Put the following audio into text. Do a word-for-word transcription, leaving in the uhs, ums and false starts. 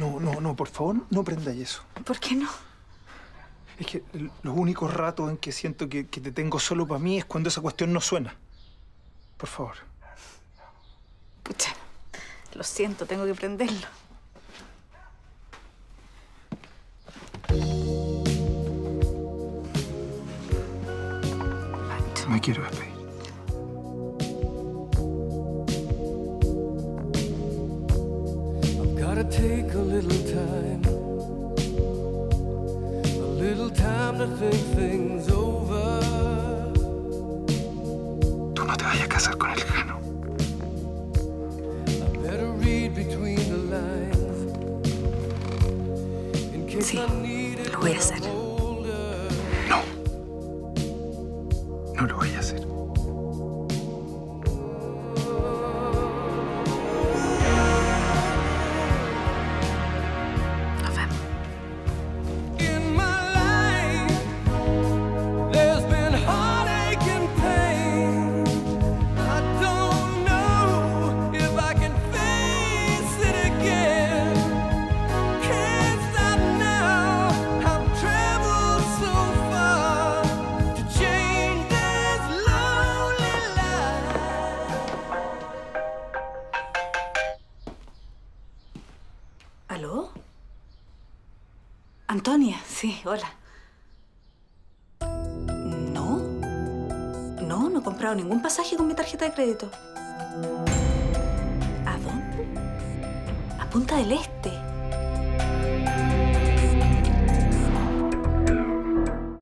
No, no, no, por favor, no prendáis eso. ¿Por qué no? Es que los únicos ratos en que siento que, que te tengo solo para mí es cuando esa cuestión no suena. Por favor. Pucha, lo siento, tengo que prenderlo. Mancho. Me quiero despedir. I've gotta take a little time. Tú no te vayas a casar con el Jano. Sí, lo voy a hacer. No. No lo voy a hacer. ¿Aló? Antonia, sí, hola. ¿No? No, no he comprado ningún pasaje con mi tarjeta de crédito. ¿A dónde? A Punta del Este.